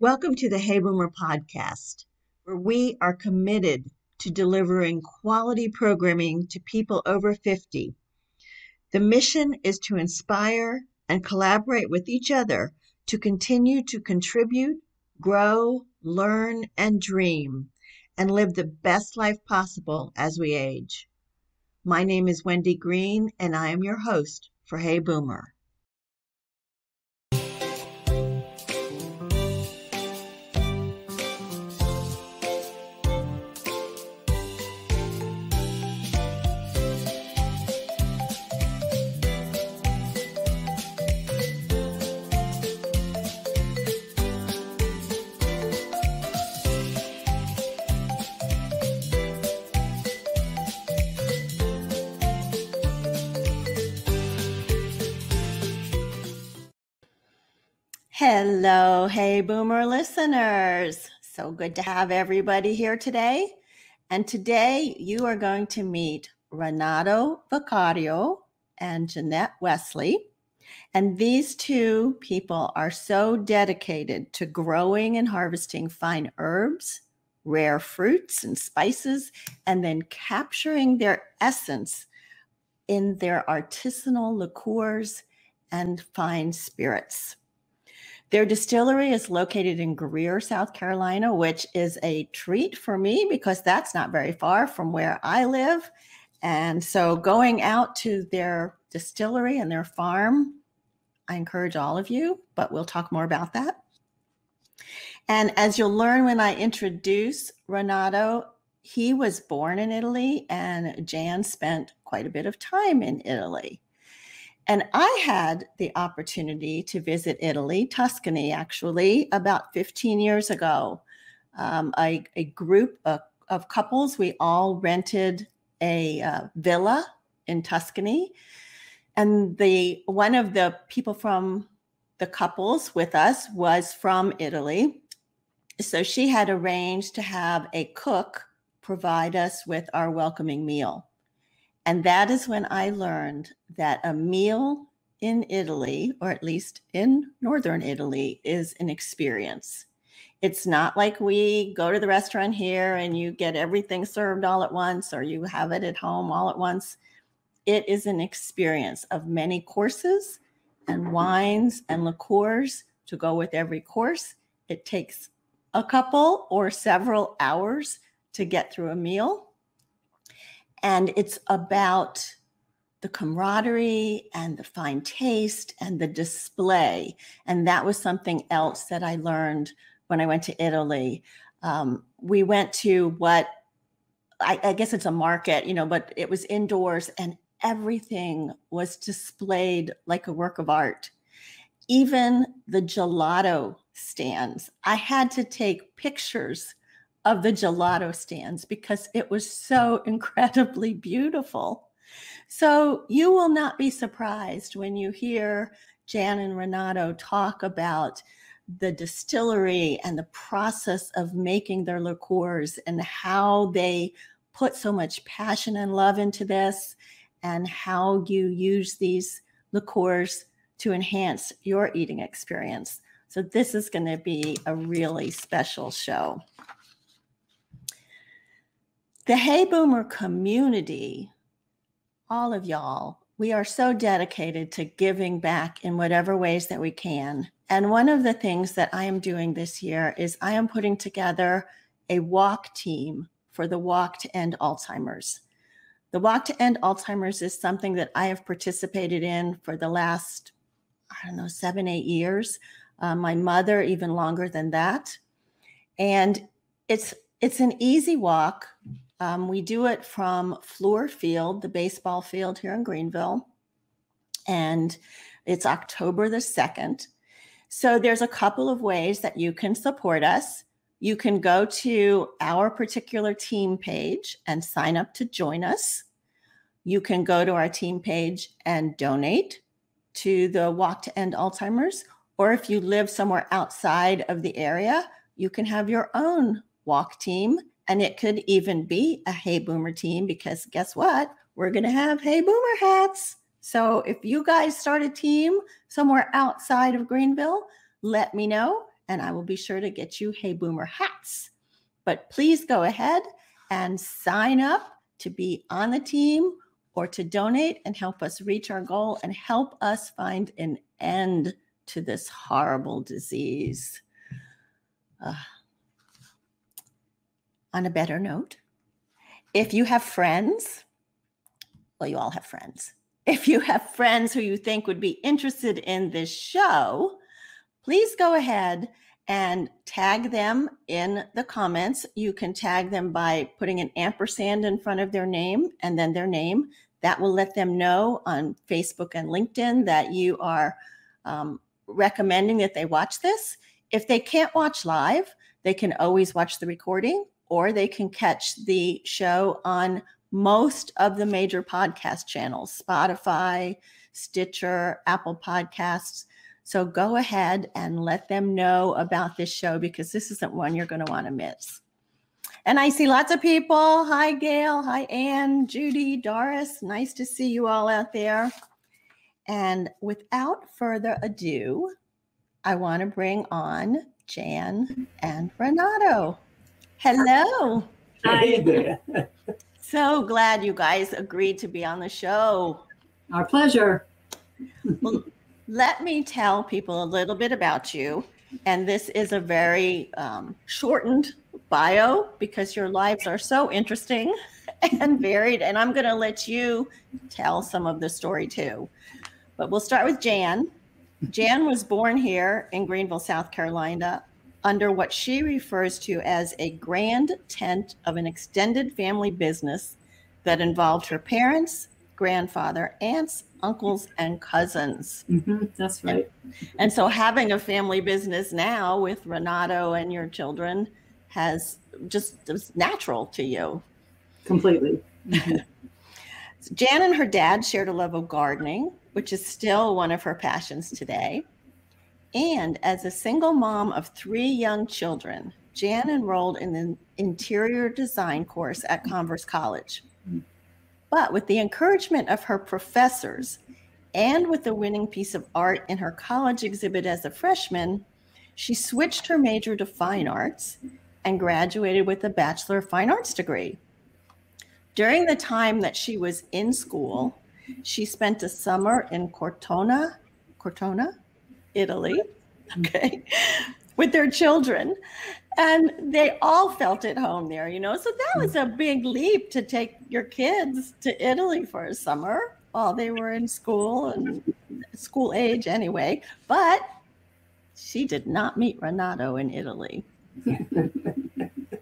Welcome to the Hey Boomer podcast, where we are committed to delivering quality programming to people over 50. The mission is to inspire and collaborate with each other to continue to contribute, grow, learn, and dream, and live the best life possible as we age. My name is Wendy Green, and I am your host for Hey Boomer. Hello, Hey Boomer listeners. So good to have everybody here today. And today you are going to meet Renato Vicario and Jeanette Wesley. And these two people are so dedicated to growing and harvesting fine herbs, rare fruits and spices, and then capturing their essence in their artisanal liqueurs and fine spirits. Their distillery is located in Greer, South Carolina, which is a treat for me because that's not very far from where I live. And so going out to their distillery and their farm, I encourage all of you, but we'll talk more about that. And as you'll learn when I introduce Renato, he was born in Italy and Jan spent quite a bit of time in Italy. And I had the opportunity to visit Italy, Tuscany, actually, about 15 years ago. A group of couples, we all rented a villa in Tuscany. And one of the people from the couples with us was from Italy. So she had arranged to have a cook provide us with our welcoming meal. And that is when I learned that a meal in Italy, or at least in Northern Italy, is an experience. It's not like we go to the restaurant here and you get everything served all at once, or you have it at home all at once. It is an experience of many courses and wines and liqueurs to go with every course. It takes a couple or several hours to get through a meal. And it's about the camaraderie and the fine taste and the display. And that was something else that I learned when I went to Italy. We went to what, I guess it's a market, you know, but it was indoors and everything was displayed like a work of art. Even the gelato stands. I had to take pictures of the gelato stands because it was so incredibly beautiful. So you will not be surprised when you hear Jan and Renato talk about the distillery and the process of making their liqueurs and how they put so much passion and love into this and how you use these liqueurs to enhance your eating experience. So this is going to be a really special show. The Hey Boomer community, all of y'all, we are so dedicated to giving back in whatever ways that we can. And one of the things that I am doing this year is I am putting together a walk team for the Walk to End Alzheimer's. The Walk to End Alzheimer's is something that I have participated in for the last, I don't know, 7, 8 years. My mother, even longer than that. And it's an easy walk. We do it from Fluor Field, the baseball field here in Greenville, and it's October the 2nd. So there's a couple of ways that you can support us. You can go to our particular team page and sign up to join us. You can go to our team page and donate to the Walk to End Alzheimer's, or if you live somewhere outside of the area, you can have your own walk team. And it could even be a Hey Boomer team because guess what? We're going to have Hey Boomer hats. So if you guys start a team somewhere outside of Greenville, let me know and I will be sure to get you Hey Boomer hats. But please go ahead and sign up to be on the team or to donate and help us reach our goal and help us find an end to this horrible disease. On a better note, if you have friends, well, you all have friends. If you have friends who you think would be interested in this show, please go ahead and tag them in the comments. You can tag them by putting an ampersand in front of their name and then their name. That will let them know on Facebook and LinkedIn that you are recommending that they watch this. If they can't watch live, they can always watch the recording, or they can catch the show on most of the major podcast channels, Spotify, Stitcher, Apple Podcasts. So go ahead and let them know about this show, because this isn't one you're going to want to miss. And I see lots of people. Hi, Gail. Hi, Ann, Judy, Doris. Nice to see you all out there. And without further ado, I want to bring on Jan and Renato. Hello. Hi there. So glad you guys agreed to be on the show. Our pleasure. Well, let me tell people a little bit about you. And this is a very shortened bio, because your lives are so interesting and varied. And I'm going to let you tell some of the story too. But we'll start with Jan. Jan was born here in Greenville, South Carolina, under what she refers to as a grand tent of an extended family business that involved her parents, grandfather, aunts, uncles, and cousins. Mm-hmm, that's right. And so having a family business now with Renato and your children has just was natural to you. Completely. Mm-hmm. So Jan and her dad shared a love of gardening, which is still one of her passions today. And as a single mom of 3 young children, Jan enrolled in the interior design course at Converse College. But with the encouragement of her professors and with the winning piece of art in her college exhibit as a freshman, she switched her major to fine arts and graduated with a Bachelor of Fine Arts degree. During the time that she was in school, she spent a summer in Cortona, Italy, okay, with their children. And they all felt at home there, you know, so that was a big leap to take your kids to Italy for a summer while they were in school and school age anyway. But she did not meet Renato in Italy.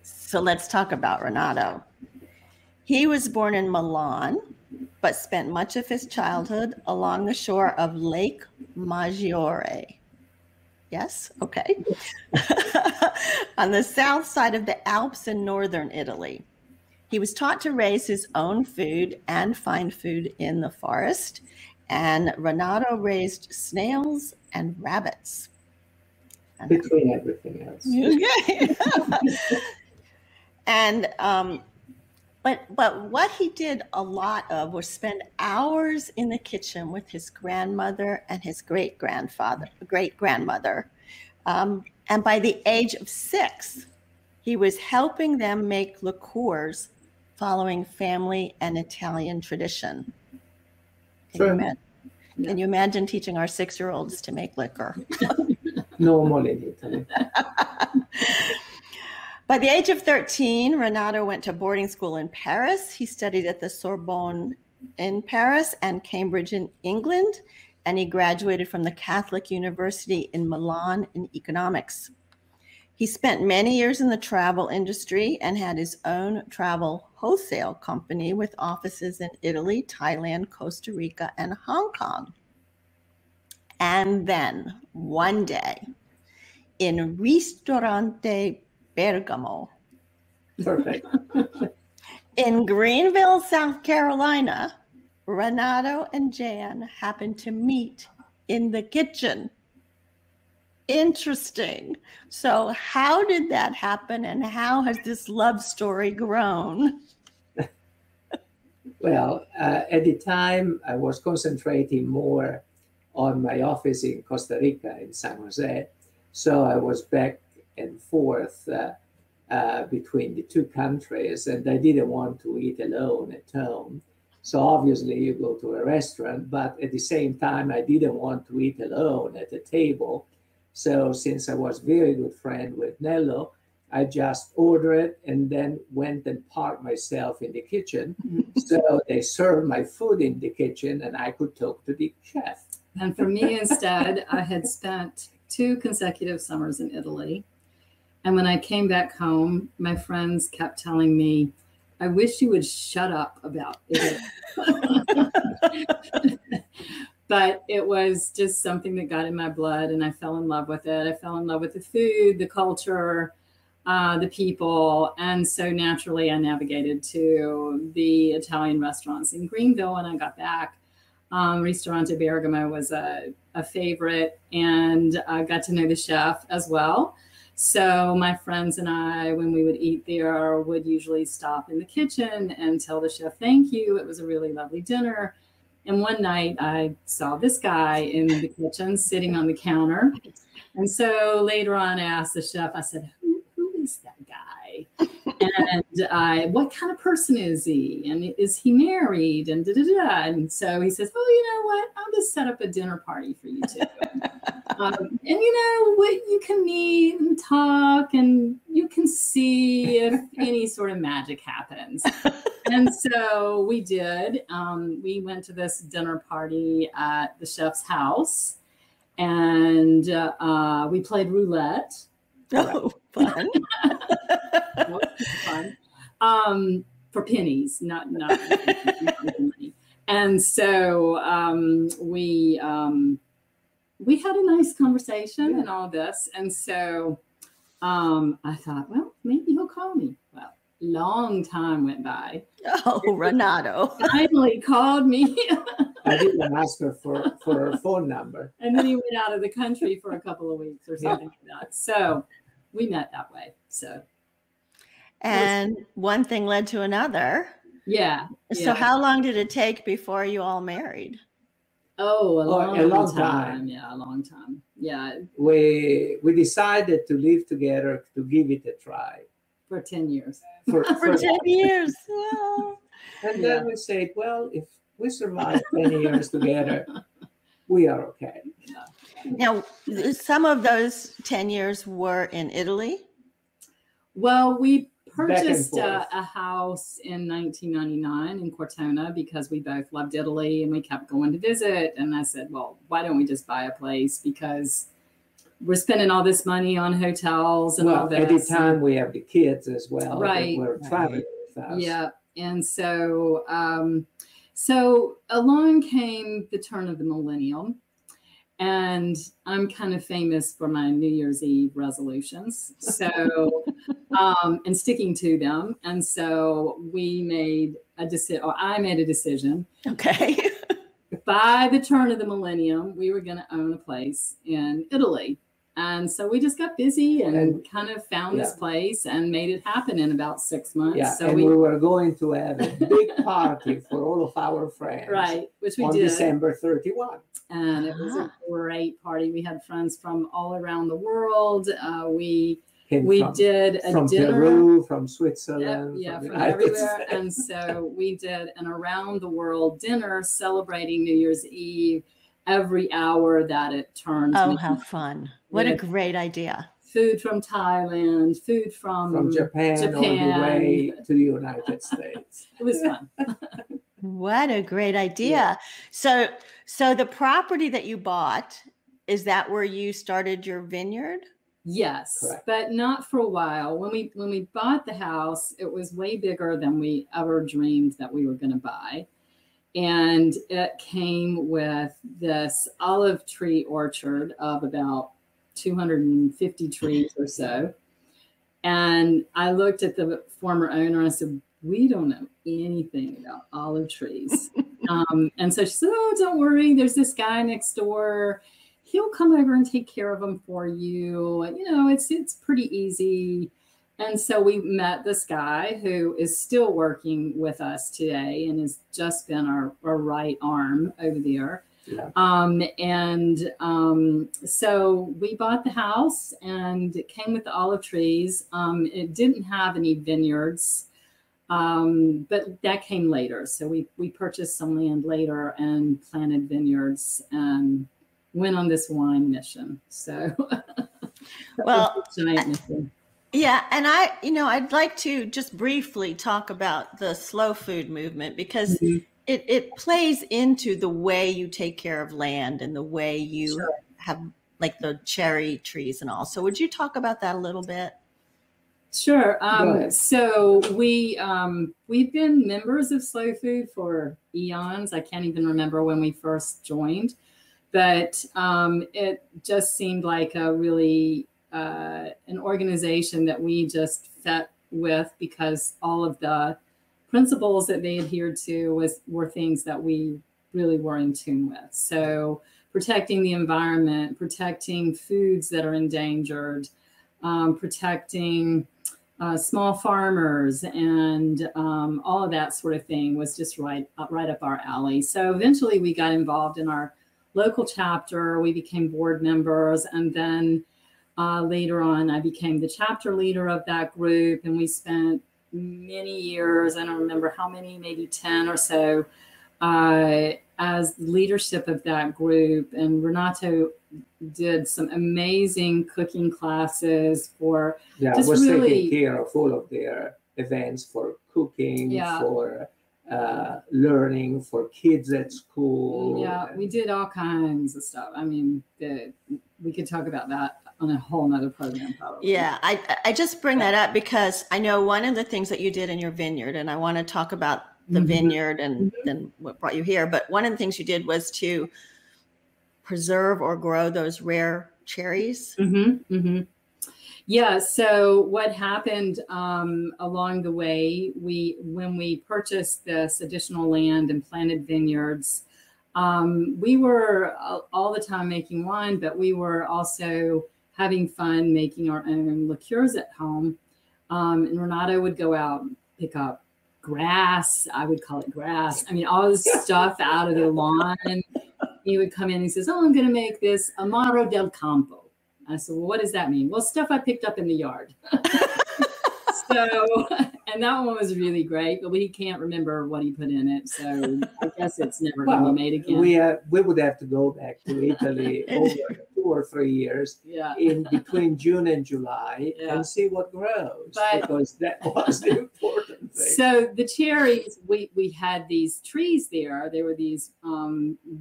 So let's talk about Renato. He was born in Milan, but spent much of his childhood along the shore of Lake Maggiore. Yes, okay. On the south side of the Alps in northern Italy. He was taught to raise his own food and find food in the forest. And Renato raised snails and rabbits. Between everything else. Okay. And but what he did a lot of was spend hours in the kitchen with his grandmother and his great-grandmother. And by the age of 6, he was helping them make liqueurs following family and Italian tradition. Can you imagine teaching our 6-year-olds to make liquor? Normally in Italy. By the age of 13, Renato went to boarding school in Paris. He studied at the Sorbonne in Paris and Cambridge in England, and he graduated from the Catholic University in Milan in economics. He spent many years in the travel industry and had his own travel wholesale company with offices in Italy, Thailand, Costa Rica, and Hong Kong. And then one day in Ristorante Bergamo. Perfect. In Greenville, South Carolina, Renato and Jan happened to meet in the kitchen. Interesting. So how did that happen, and how has this love story grown? Well, at the time, I was concentrating more on my office in Costa Rica, in San Jose, So I was back and forth between the two countries, and I didn't want to eat alone at home. So obviously you go to a restaurant, but at the same time, I didn't want to eat alone at a table. So since I was very good friend with Nello, I just ordered and then went and parked myself in the kitchen. So they served my food in the kitchen and I could talk to the chef. And for me instead, I had spent 2 consecutive summers in Italy. And when I came back home, my friends kept telling me, I wish you would shut up about Italy. But it was just something that got in my blood and I fell in love with it. I fell in love with the food, the culture, the people. And so naturally I navigated to the Italian restaurants in Greenville when I got back. Ristorante Bergamo was a favorite, and I got to know the chef as well. So my friends and I, when we would eat there, would usually stop in the kitchen and tell the chef, thank you. It was a really lovely dinner. And one night I saw this guy in the kitchen sitting on the counter. And so later on, I asked the chef, I said, who is that guy? And what kind of person is he? And is he married? And da-da-da. And so he says, oh, you know what? I'll just set up a dinner party for you two. And you know what? You can meet and talk and you can see if any sort of magic happens. And so we did. We went to this dinner party at the chef's house and we played roulette. Oh, fun. Fun. For pennies, not money. And so we had a nice conversation and all this. And so I thought, well, maybe he'll call me. Well, long time went by. Oh, Renato. Finally called me. I didn't ask her for her phone number. And then he went out of the country for a couple of weeks or something like that. So we met that way. So. And one thing led to another. Yeah. So how long did it take before you all married? Oh, a long time. Yeah, a long time. Yeah. We decided to live together to give it a try. For 10 years. For 10 years. Well. And then we said, well, if we survive 10 years together, we are okay. Now, some of those 10 years were in Italy? Well, we purchased a house in 1999 in Cortona because we both loved Italy and we kept going to visit. And I said, well, why don't we just buy a place? Because we're spending all this money on hotels and all that. At the time we have the kids as well. Right. We're traveling with us. Yeah. And so, so along came the turn of the millennium. And I'm kind of famous for my New Year's Eve resolutions, so and sticking to them. And so we made a decision, or I made a decision. Okay. By the turn of the millennium, we were going to own a place in Italy, and so we just got busy and kind of found this place and made it happen in about 6 months. Yeah, so and we were going to have a big party for all of our friends. Right, which we did on December 31. And it was a great party. We had friends from all around the world. We did a dinner. From Peru, from Switzerland. Yeah, from everywhere. And so we did an around the world dinner celebrating New Year's Eve every hour that it turned. Oh, how fun. What a great idea. Food from Thailand, food from Japan. On the way to the United States. It was fun. What a great idea. Yeah. So the property that you bought, is that where you started your vineyard? Yes, correct. But not for a while. When we bought the house, it was way bigger than we ever dreamed that we were going to buy. And it came with this olive tree orchard of about 250 trees or so. And I looked at the former owner and I said, we don't know anything about olive trees. And so she said, oh, don't worry. There's this guy next door. He'll come over and take care of them for you. You know, it's pretty easy. And so we met this guy who is still working with us today and has just been our right arm over there. So we bought the house, and it came with olive trees. It didn't have any vineyards, but that came later. So we purchased some land later and planted vineyards and went on this wine mission. So well, giant mission. Yeah. And I'd like to just briefly talk about the slow food movement, because it plays into the way you take care of land and the way you have, like, the cherry trees and all. So would you talk about that a little bit? Sure. So we've been members of Slow Food for eons. I can't even remember when we first joined, but it just seemed like a really an organization that we just fit with, because all of the principles that they adhered to were things that we really were in tune with. So protecting the environment, protecting foods that are endangered, protecting small farmers, and all of that sort of thing was just right up our alley. So eventually we got involved in our local chapter. We became board members, and then later on I became the chapter leader of that group, and we spent many years, I don't remember how many, maybe 10 or so, as leadership of that group. And Renato did some amazing cooking classes for just was really taking care of all of their events, for cooking, for learning, for kids at school. Yeah, we did all kinds of stuff. I mean, we could talk about that on a whole nother program, probably. Yeah, I just bring that up because I know one of the things that you did in your vineyard, and I want to talk about the vineyard and then what brought you here. But one of the things you did was to preserve or grow those rare cherries. Yeah. So what happened along the way, when we purchased this additional land and planted vineyards, we were all the time making wine, but we were also having fun making our own liqueurs at home. And Renato would go out and pick up grass. I would call it grass. I mean, all this stuff out of the lawn. He would come in and he says, "Oh, I'm going to make this Amaro del Campo." I said, "Well, what does that mean?" "Well, stuff I picked up in the yard." So, and that one was really great, but we can't remember what he put in it. So I guess it's never going to be made again. We would have to go back to Italy over 2 or 3 years in between June and July and see what grows, because that was the important thing. So the cherries, we had these trees there. There were these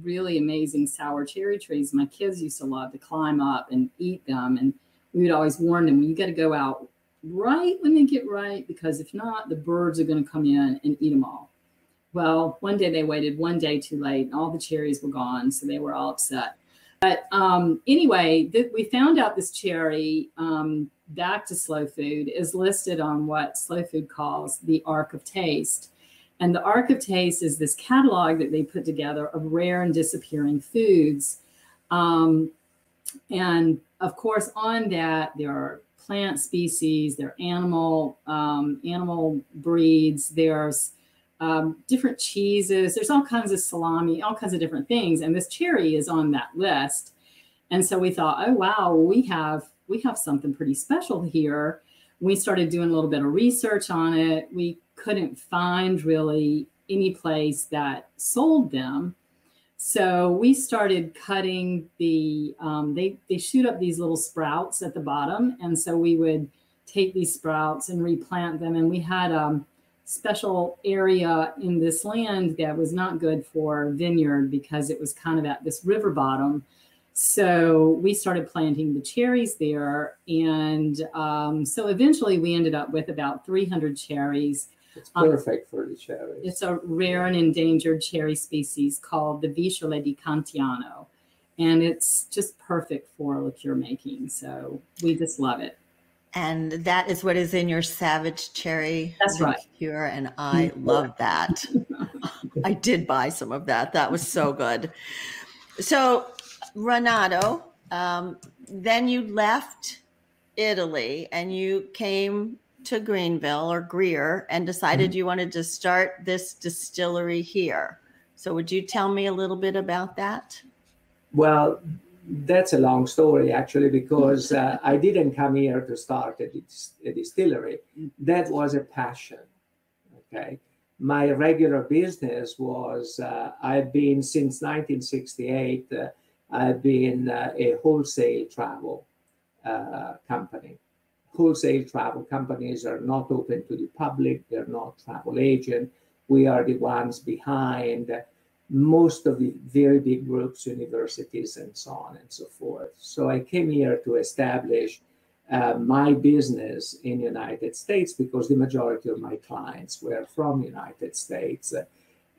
really amazing sour cherry trees. My kids used to love to climb up and eat them. And we would always warn them, well, you got to go out right when they get ripe, because if not, the birds are going to come in and eat them all. Well, one day they waited one day too late, and all the cherries were gone, so they were all upset. But anyway, we found out this cherry, back to Slow Food, is listed on what Slow Food calls the Arc of Taste. And the Arc of Taste is this catalog that they put together of rare and disappearing foods. And of course, on that, there are plant species, there are animal breeds, there's different cheeses, there's all kinds of salami, all kinds of different things. And this cherry is on that list. And so we thought, oh, wow, we have something pretty special here. We started doing a little bit of research on it. We couldn't find really any place that sold them. So we started cutting the, they shoot up these little sprouts at the bottom. And so we would take these sprouts and replant them. And we had a special area in this land that was not good for vineyard because it was kind of at this river bottom. So we started planting the cherries there. And so eventually we ended up with about 300 cherries. It's perfect for the cherries. It's a rare and endangered cherry species called the Vicciole di Cantiano, and it's just perfect for liqueur making. So we just love it. And that is what is in your Savage Cherry liqueur, and I love that. I did buy some of that. That was so good. So, Renato, then you left Italy and you came to Greenville or Greer and decided you wanted to start this distillery here. So would you tell me a little bit about that? Well, that's a long story, actually, because I didn't come here to start a distillery. That was a passion, okay? My regular business was, I've been, since 1968, I've been a wholesale travel company. Wholesale travel companies are not open to the public. They're not travel agents. We are the ones behind most of the very big groups, universities, and so on and so forth. So I came here to establish my business in the United States because the majority of my clients were from the United States.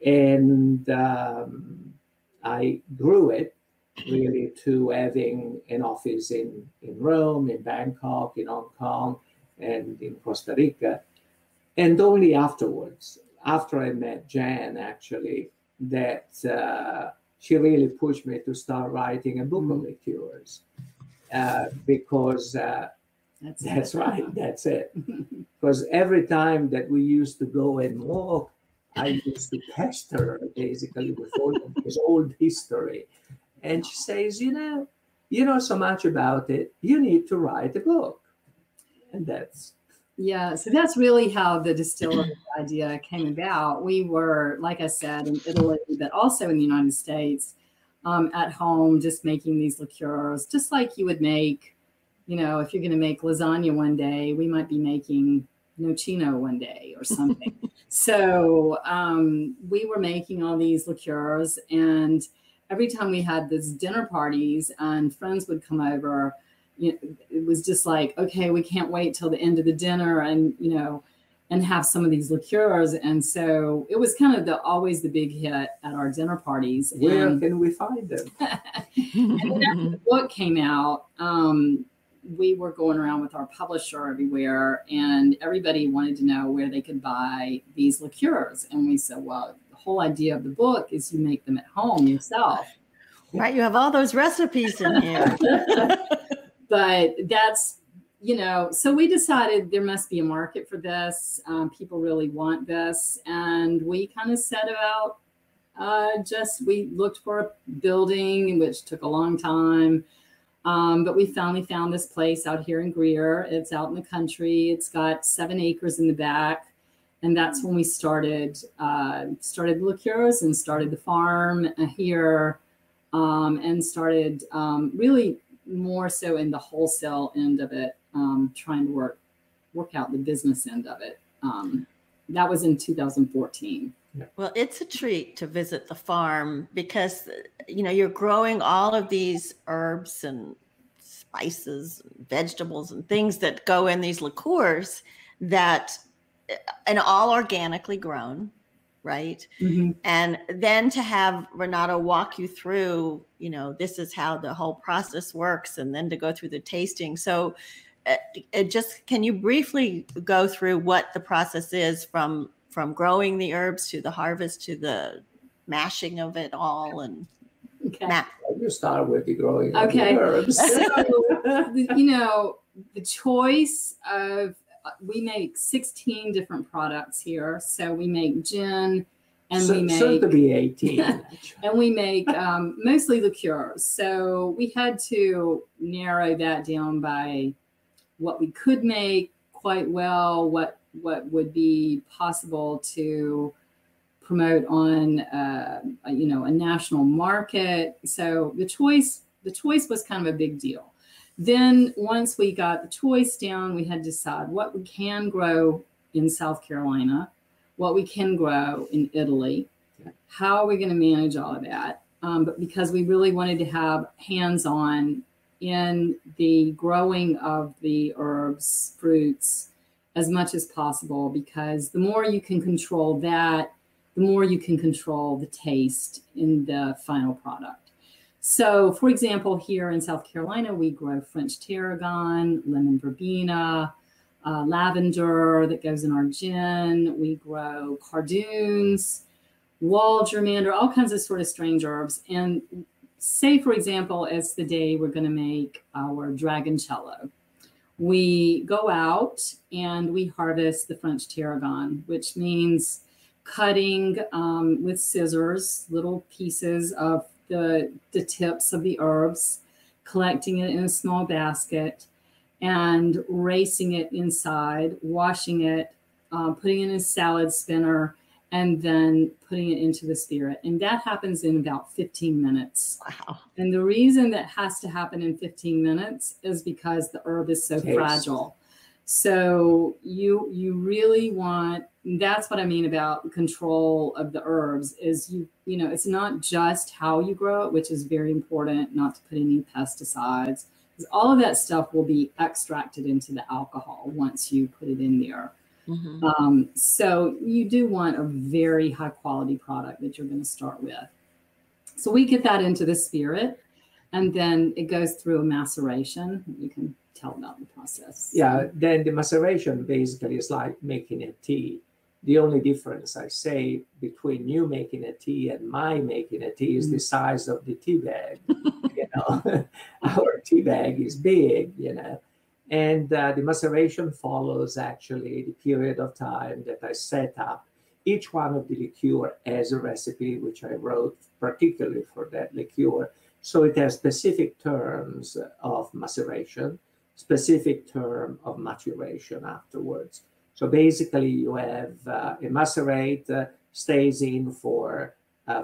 And I grew it really to having an office in Rome, in Bangkok, in Hong Kong, and in Costa Rica. And only afterwards, after I met Jan, actually, that she really pushed me to start writing a book on liqueurs, because that's right, that's it. Because every time that we used to go and walk, I used to pester her basically with all of this old history. And she says, you know so much about it, you need to write a book. And that's... Yeah, so that's really how the distillery idea came about. We were, like I said, in Italy, but also in the United States, at home, just making these liqueurs, just like you would make, you know, if you're going to make lasagna one day, we might be making nocino one day or something. So we were making all these liqueurs, and every time we had these dinner parties and friends would come over, you know, it was just like, okay, we can't wait till the end of the dinner and, you know, and have some of these liqueurs. And so it was kind of the, always the big hit at our dinner parties. Where can we find them? And then after the book came out, we were going around with our publisher everywhere and everybody wanted to know where they could buy these liqueurs. And we said, well, the whole idea of the book is you make them at home yourself. Right. You have all those recipes in here. But that's, you know, so we decided there must be a market for this. People really want this. And we kind of set about just, we looked for a building, which took a long time. But we finally found this place out here in Greer. It's out in the country. It's got 7 acres in the back. And that's when we started, the liqueurs and started the farm here and started really more so in the wholesale end of it, trying to work out the business end of it. That was in 2014. Well, it's a treat to visit the farm because, you know, you're growing all of these herbs and spices, and vegetables and things that go in these liqueurs that, and all organically grown, right? Mm-hmm. And then to have Renato walk you through, you know, this is how the whole process works, and then to go through the tasting. So just, can you briefly go through what the process is from growing the herbs to the harvest to the mashing of it all? And okay. You start with the growing of the herbs. So, you know, the choice of, we make 16 different products here. So we make gin and so, we make... So to be 18. And we make mostly liqueurs. So we had to narrow that down by what we could make quite well, what would be possible to promote on, you know, a national market. So the choice was kind of a big deal. Then once we got the choice down, we had to decide what we can grow in South Carolina, what we can grow in Italy, how are we going to manage all of that? But because we really wanted to have hands-on in the growing of the herbs, fruits, as much as possible, because the more you can control that, the more you can control the taste in the final product. So, for example, here in South Carolina, we grow French tarragon, lemon verbena, lavender that goes in our gin. We grow cardoons, wall germander, all kinds of sort of strange herbs. And say, for example, as the day we're going to make our dragoncello, we go out and we harvest the French tarragon, which means cutting with scissors, little pieces of the tips of the herbs, collecting it in a small basket and racing it inside, washing it, putting it in a salad spinner, and then putting it into the spirit. And that happens in about 15 minutes. Wow. And the reason that has to happen in 15 minutes is because the herb is so fragile. So you really want, that's what I mean about control of the herbs is you know, it's not just how you grow it, which is very important, not to put any pesticides, because all of that stuff will be extracted into the alcohol once you put it in there. Mm-hmm. So you do want a very high quality product that you're going to start with. So we get that into the spirit and then it goes through a maceration. You can tell about the process. Yeah, then the maceration basically is like making a tea. The only difference I say between you making a tea and my making a tea is the size of the tea bag. You know, our tea bag is big, you know. And the maceration follows actually the period of time that I set up. Each one of the liqueur has a recipe, which I wrote particularly for that liqueur. So it has specific terms of maceration, specific term of maturation afterwards. So basically you have a macerate stays in for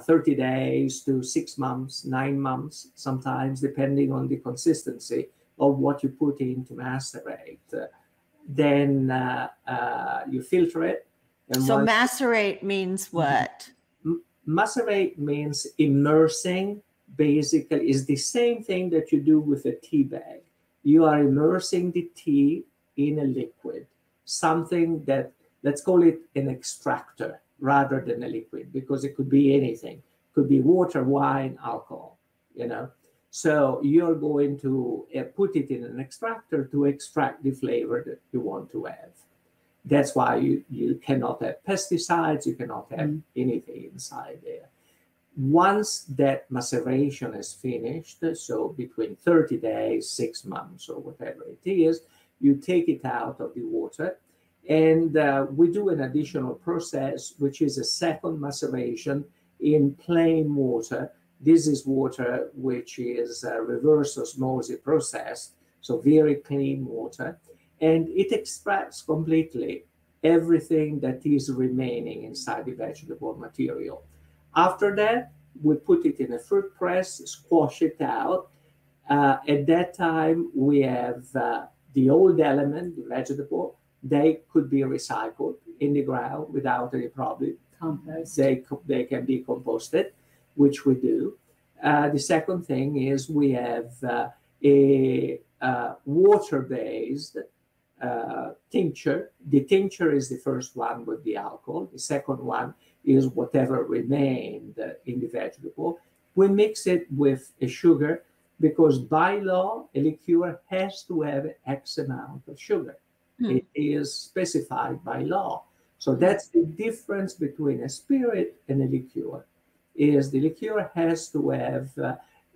30 days to 6 months, 9 months, sometimes depending on the consistency of what you put in to macerate. Then you filter it. And so macerate means what? Macerate means immersing, basically, is the same thing that you do with a tea bag. You are immersing the tea in a liquid, something that, let's call it an extractor rather than a liquid, because it could be anything. It could be water, wine, alcohol, you know. So you're going to put it in an extractor to extract the flavor that you want to have. That's why you cannot have pesticides, you cannot have anything inside there. Once that maceration is finished, so between 30 days, 6 months, or whatever it is, you take it out of the water. And we do an additional process, which is a second maceration in plain water. This is water which is a reverse osmosis process, so very clean water, and it extracts completely everything that is remaining inside the vegetable material. After that, we put it in a fruit press, squash it out. At that time, we have the old element, the vegetable, they could be recycled in the ground without any problem. Compost. They can be composted, which we do. The second thing is we have a water-based tincture. The tincture is the first one with the alcohol. The second one is whatever remained in the vegetable. We mix it with a sugar because by law, a liqueur has to have X amount of sugar. It is specified by law. So that's the difference between a spirit and a liqueur. Is the liqueur has to have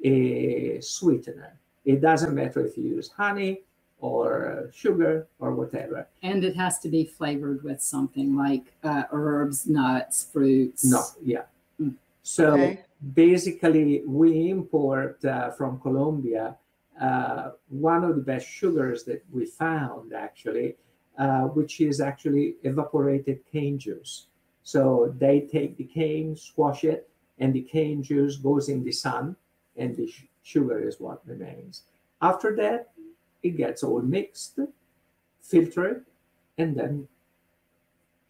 a sweetener. It doesn't matter if you use honey or sugar or whatever. And it has to be flavored with something like herbs, nuts, fruits. No, yeah. Mm. So basically we import from Colombia one of the best sugars that we found actually, which is actually evaporated cane juice. So they take the cane, squash it, and the cane juice goes in the sun, and the sugar is what remains. After that, it gets all mixed, filtered, and then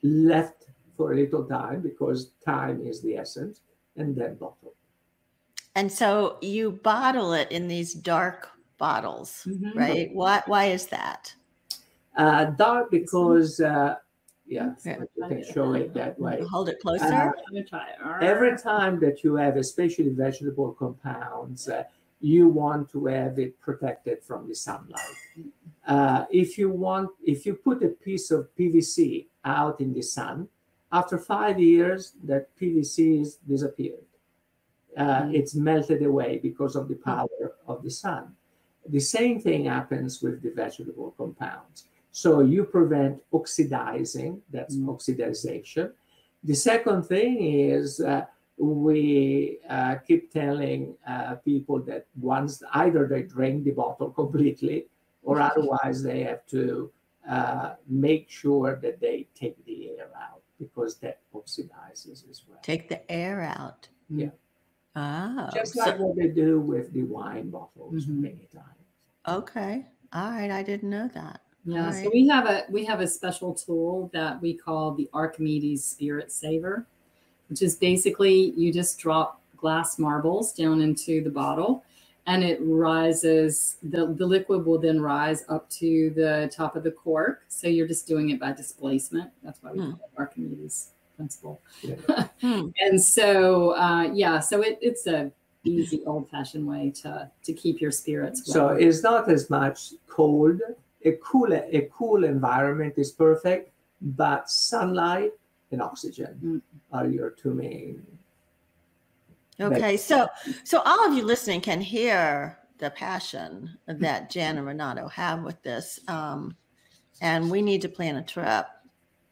left for a little time because time is the essence, and then bottled. And so you bottle it in these dark bottles, right? Why is that? Dark because... yeah, so you can show it that way. Hold it closer. Every time that you have, especially vegetable compounds, you want to have it protected from the sunlight. If you put a piece of PVC out in the sun, after 5 years, that PVC has disappeared. It's melted away because of the power of the sun. The same thing happens with the vegetable compounds. So you prevent oxidizing, that's oxidization, The second thing is we keep telling people that once either they drink the bottle completely or otherwise they have to make sure that they take the air out because that oxidizes as well. Take the air out. Yeah. Oh, just like what they do with the wine bottles many times. Okay. All right. I didn't know that. Yeah. Right. So we have a special tool that we call the Archimedes Spirit Saver, which is basically you just drop glass marbles down into the bottle and it rises. The liquid will then rise up to the top of the cork. So you're just doing it by displacement. That's why we call it Archimedes principle. Yeah. And so, yeah, so it's a easy old fashioned way to keep your spirits well. So it's not as much cold. A cool environment is perfect, but sunlight and oxygen are your two main. Okay, so all of you listening can hear the passion that Jan and Renato have with this, and we need to plan a trip.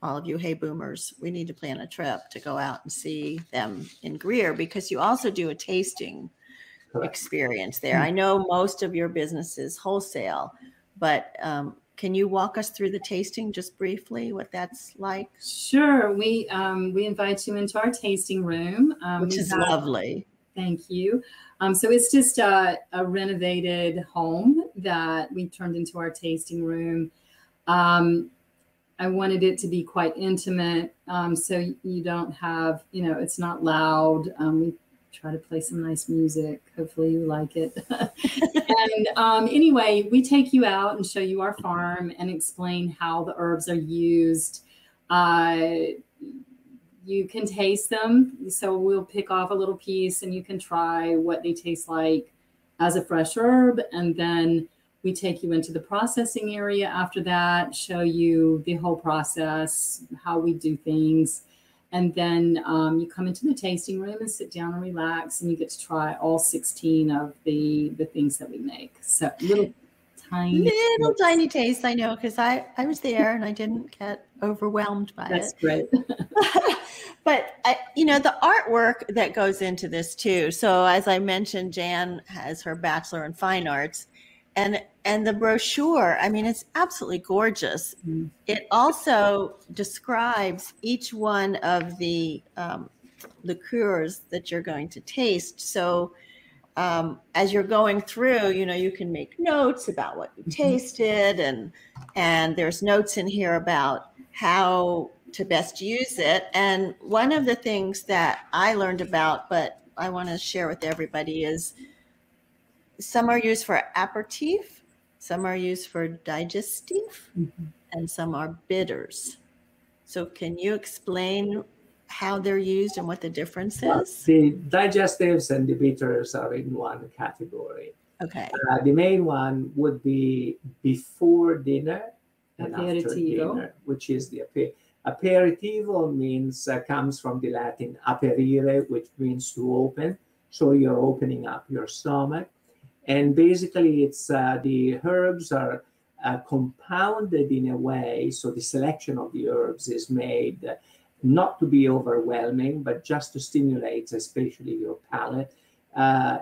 All of you, hey boomers, we need to plan a trip to go out and see them in Greer because you also do a tasting experience there. I know most of your business is wholesale. But can you walk us through the tasting just briefly, what that's like? Sure. We invite you into our tasting room. Which is lovely. Thank you. So it's just a renovated home that we turned into our tasting room. I wanted it to be quite intimate. So you don't have, you know, it's not loud. We try to play some nice music. Hopefully you like it. And anyway, we take you out and show you our farm and explain how the herbs are used. You can taste them. So we'll pick off a little piece and you can try what they taste like as a fresh herb. And then we take you into the processing area after that, show you the whole process, how we do things. And then you come into the tasting room and sit down and relax, and you get to try all 16 of the things that we make. So little tiny taste, I know, because I was there and I didn't get overwhelmed by it. That's great. But you know, the artwork that goes into this too. So as I mentioned, Jan has her bachelor in fine arts, and the brochure, I mean, it's absolutely gorgeous. It also describes each one of the liqueurs that you're going to taste. So as you're going through, you know, you can make notes about what you tasted, and there's notes in here about how to best use it. And one of the things that I learned about, but I want to share with everybody, is some are used for aperitif, some are used for digestif, and some are bitters. So can you explain how they're used and what the difference is? The digestives and the bitters are in one category. Okay. The main one would be before dinner and after dinner, which is the aperitivo means, comes from the Latin aperire, which means to open. So you're opening up your stomach. And basically, it's the herbs are compounded in a way, so the selection of the herbs is made not to be overwhelming, but just to stimulate, especially your palate.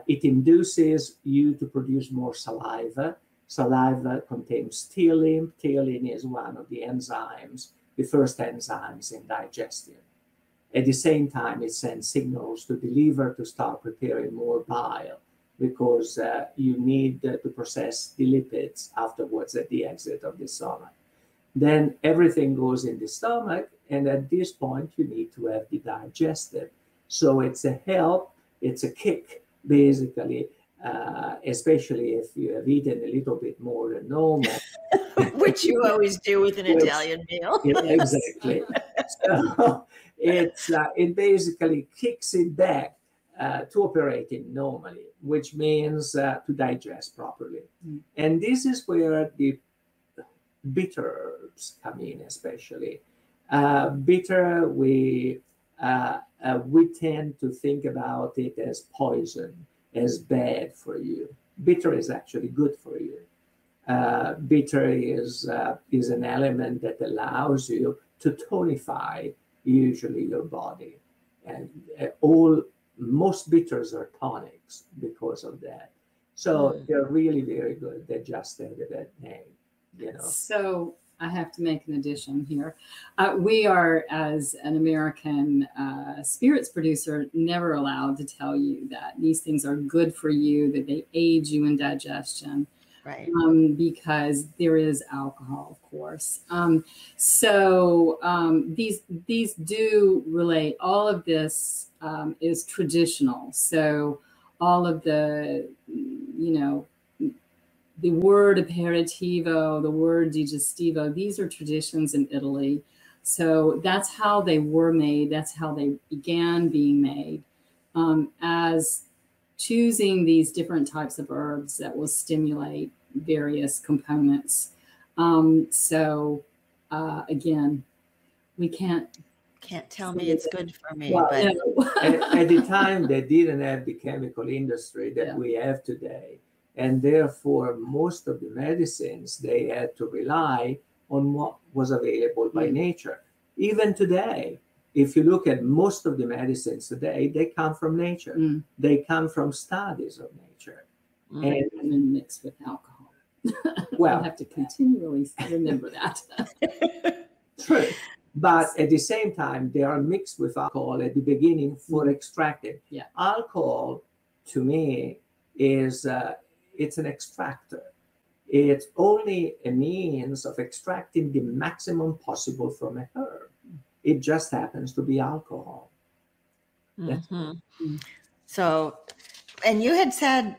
It induces you to produce more saliva. Saliva contains ptyalin. Ptyalin is one of the enzymes, the first enzymes in digestion. At the same time, it sends signals to the liver to start preparing more bile, because you need to process the lipids afterwards at the exit of the stomach. Then everything goes in the stomach, and at this point, you need to have the digestive. So it's a help, it's a kick, basically, especially if you have eaten a little bit more than normal. Which you always do with an Italian meal. Yeah, exactly. So it basically kicks it back to operate in normally, which means to digest properly. And this is where the bitter herbs come in, especially. Bitter, we tend to think about it as poison, as bad for you. Bitter is actually good for you. Bitter is an element that allows you to tonify usually your body. And most bitters are tonics because of that. So they're really very good. They just added that name, you know. So I have to make an addition here. We are, as an American spirits producer, never allowed to tell you that these things are good for you, that they aid you in digestion. Right. Because there is alcohol, of course. These do relate. All of this is traditional. So all of the, you know, the word aperitivo, the word digestivo, these are traditions in Italy. So that's how they were made. That's how they began being made. As choosing these different types of herbs that will stimulate various components. Again, we can't tell me it's good for me. Well, but no. At the time, they didn't have the chemical industry that we have today. And therefore, most of the medicines, they had to rely on what was available by nature. Even today, if you look at most of the medicines today, they come from nature. They come from studies of nature. And then mixed with alcohol. Well, I have to continually remember that. True. But at the same time, they are mixed with alcohol at the beginning for extracting. Yeah. Alcohol, to me, is... it's an extractor. It's only a means of extracting the maximum possible from a herb. It just happens to be alcohol. So, and you had said,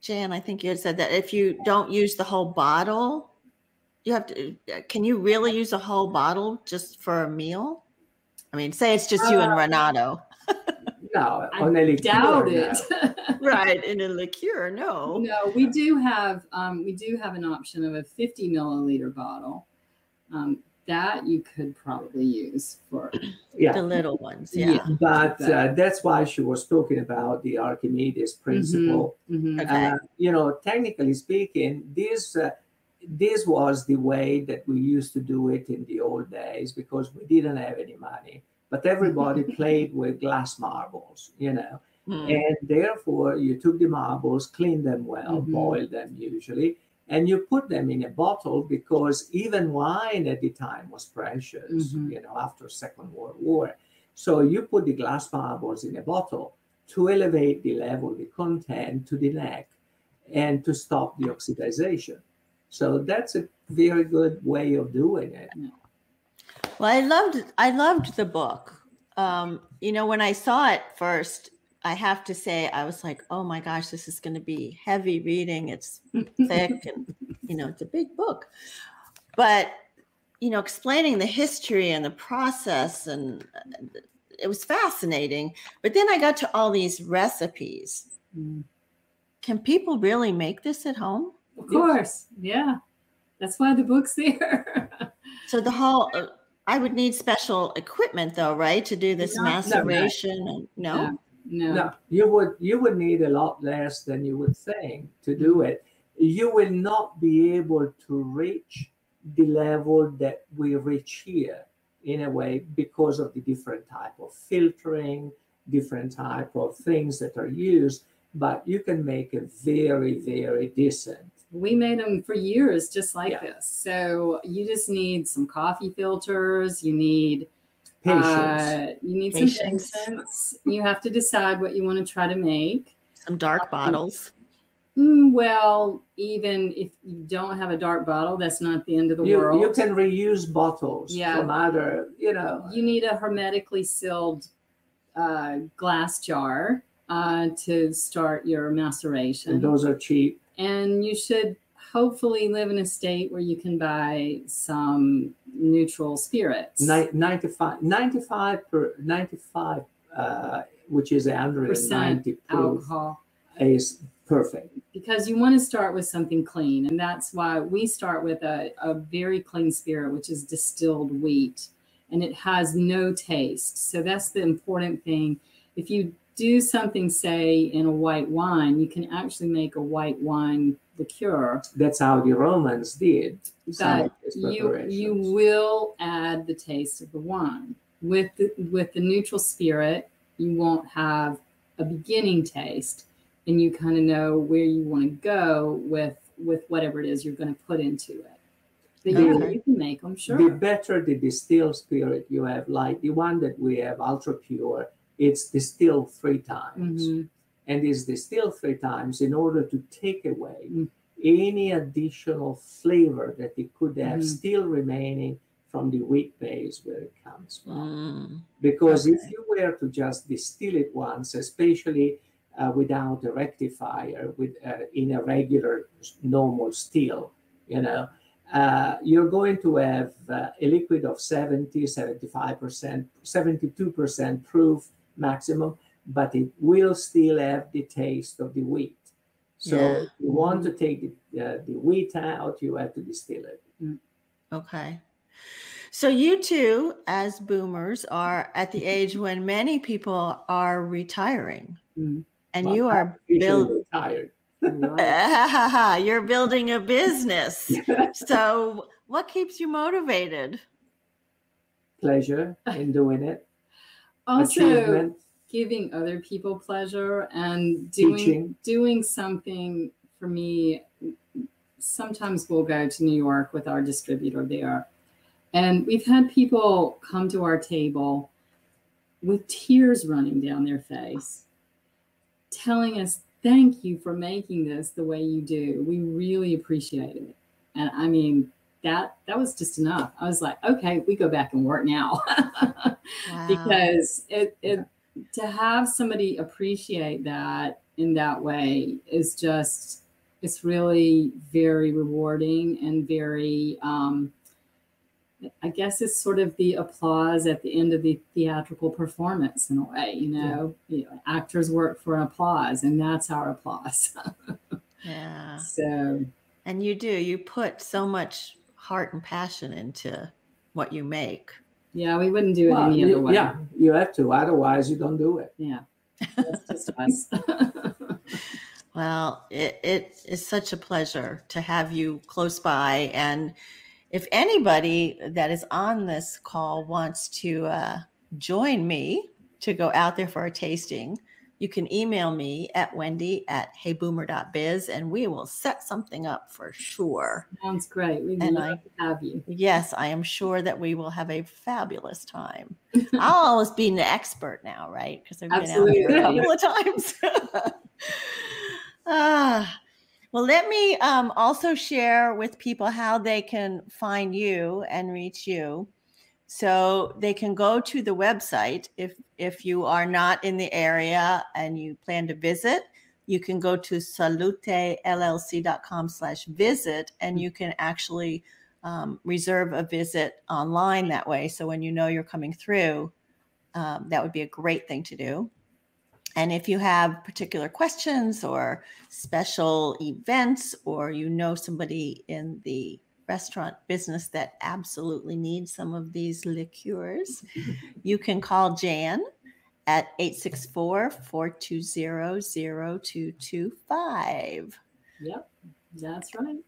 Jan, I think you had said that if you don't use the whole bottle, you have to, can you really use a whole bottle just for a meal? I mean, say it's just you and Renato. No, I doubt it. Right, in a liqueur, no. No, we do have an option of a 50 milliliter bottle that you could probably use for the little ones. Yeah. But that's why she was talking about the Archimedes principle. You know, technically speaking, this was the way that we used to do it in the old days because we didn't have any money. But everybody played with glass marbles, you know, and therefore you took the marbles, cleaned them well, boiled them usually, and you put them in a bottle because even wine at the time was precious, you know, after Second World War. So you put the glass marbles in a bottle to elevate the level, the content to the neck and to stop the oxidization. So that's a very good way of doing it. Well, I loved the book. You know, when I saw it first, I have to say, I was like, oh my gosh, this is going to be heavy reading. It's thick and, you know, it's a big book. But, you know, explaining the history and the process, and it was fascinating. But then I got to all these recipes. Can people really make this at home? Of course. Yeah. That's why the book's there. So the whole... I would need special equipment, though, right, to do this maceration? No. You would need a lot less than you would think to do it. You will not be able to reach the level that we reach here, in a way, because of the different type of filtering, different type of things that are used. But you can make it very, very decent. We made them for years just like this. So you just need some coffee filters. You need patience. Some patience. You have to decide what you want to try to make. Some dark bottles. Well, even if you don't have a dark bottle, that's not the end of the world. You can reuse bottles from other, you know. You need a hermetically sealed glass jar to start your maceration. And those are cheap. And you should hopefully live in a state where you can buy some neutral spirits. 95, which is 190 proof alcohol, is perfect. Because you want to start with something clean. And that's why we start with a very clean spirit, which is distilled wheat. And it has no taste. So that's the important thing. If you do something, say, in a white wine, you can actually make a white wine liqueur. That's how the Romans did. But you will add the taste of the wine. with the neutral spirit, you won't have a beginning taste, and you kind of know where you want to go with whatever it is you're going to put into it. But yeah, you can make them, sure. The better the distilled spirit you have, like the one that we have, ultra pure, it's distilled 3 times. Mm-hmm. And it's distilled 3 times in order to take away mm-hmm. any additional flavor that it could have mm-hmm. still remaining from the wheat base where it comes from. Mm. Because if you were to just distill it once, especially without a rectifier, in a regular normal still, you know, you're going to have a liquid of 70, 75%, 72% proof maximum, but it will still have the taste of the wheat. So yeah. if you want to take the wheat out, you have to distill it. Mm. Okay. So you two, as boomers, are at the age when many people are retiring, mm-hmm. and well, you are retired. You're building a business. So what keeps you motivated? Pleasure in doing it. Also, giving other people pleasure and doing something for me. Sometimes we'll go to New York with our distributor there. And we've had people come to our table with tears running down their face, telling us, thank you for making this the way you do. We really appreciate it. And I mean, that was just enough. I was like, okay, we go back and work now. Wow. Because to have somebody appreciate that in that way is just, it's really very rewarding and very, I guess it's sort of the applause at the end of the theatrical performance in a way, you know, yeah. You know, actors work for an applause, and that's our applause. Yeah. So. And you do, you put so much heart and passion into what you make. Yeah. We wouldn't do it any other way. Yeah. You have to, otherwise you don't do it. Yeah. That's just us. Well, it is such a pleasure to have you close by, and if anybody that is on this call wants to join me to go out there for a tasting, you can email me at wendy@heyboomer.biz, and we will set something up for sure. Sounds great. We'd love to have you. Yes, I am sure that we will have a fabulous time. I'll always be an expert now, right? Because I've been out here a couple of times. Well, let me also share with people how they can find you and reach you. So they can go to the website. If you are not in the area and you plan to visit, you can go to salutellc.com/visit, and you can actually reserve a visit online that way. So when you know you're coming through, that would be a great thing to do. And if you have particular questions or special events, or you know somebody in the restaurant business that absolutely needs some of these liqueurs, you can call Jan at 864-420-0225. Yep, that's right.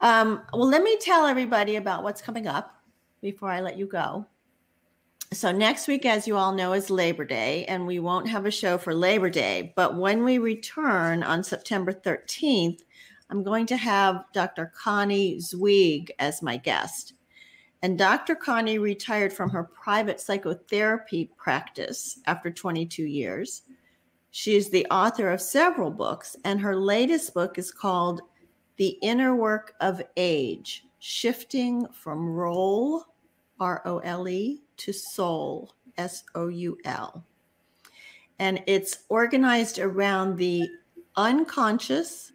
Well, let me tell everybody about what's coming up before I let you go. So next week, as you all know, is Labor Day, and we won't have a show for Labor Day. But when we return on September 13th, I'm going to have Dr. Connie Zweig as my guest. And Dr. Connie retired from her private psychotherapy practice after 22 years. She is the author of several books, and her latest book is called The Inner Work of Age, Shifting from Role, R-O-L-E, to soul, S-O-U-L. And it's organized around the unconscious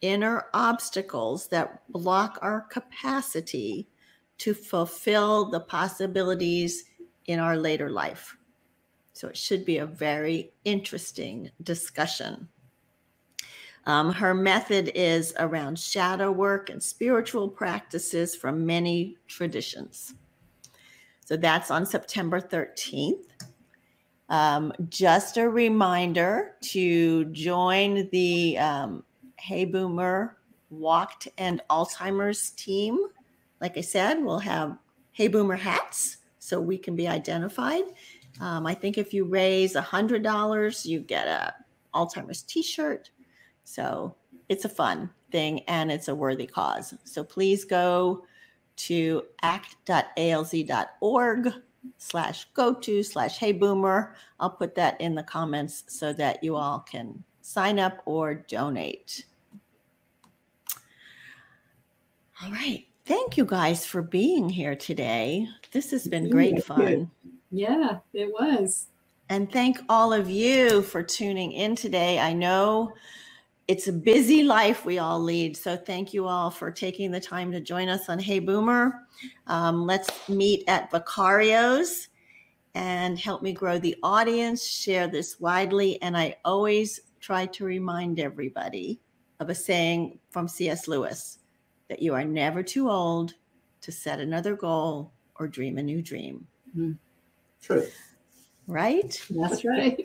inner obstacles that block our capacity to fulfill the possibilities in our later life. So it should be a very interesting discussion. Her method is around shadow work and spiritual practices from many traditions. So that's on September 13th. Just a reminder to join the Hey Boomer Walked and Alzheimer's team. Like I said, we'll have Hey Boomer hats so we can be identified. I think if you raise $100, you get a Alzheimer's t-shirt. So it's a fun thing and it's a worthy cause. So please go to act.alz.org/go-to/heyboomer. I'll put that in the comments so that you all can sign up or donate. All right. Thank you guys for being here today. This has been great fun. Yeah, it was. And thank all of you for tuning in today. I know it's a busy life we all lead. So thank you all for taking the time to join us on Hey Boomer. Let's meet at Vicario's and help me grow the audience, share this widely. And I always try to remind everybody of a saying from C.S. Lewis, that you are never too old to set another goal or dream a new dream. Mm-hmm. True. Right? That's right.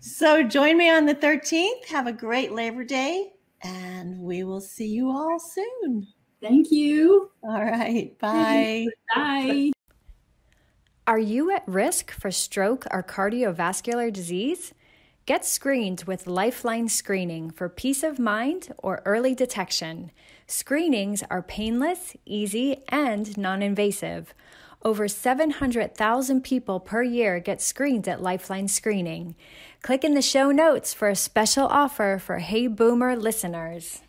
So join me on the 13th. Have a great Labor Day, and we will see you all soon. Thank you. All right. Bye. Bye. Are you at risk for stroke or cardiovascular disease? Get screened with Lifeline Screening for peace of mind or early detection. Screenings are painless, easy, and non-invasive. Over 700,000 people per year get screened at Lifeline Screening. Click in the show notes for a special offer for Hey Boomer listeners.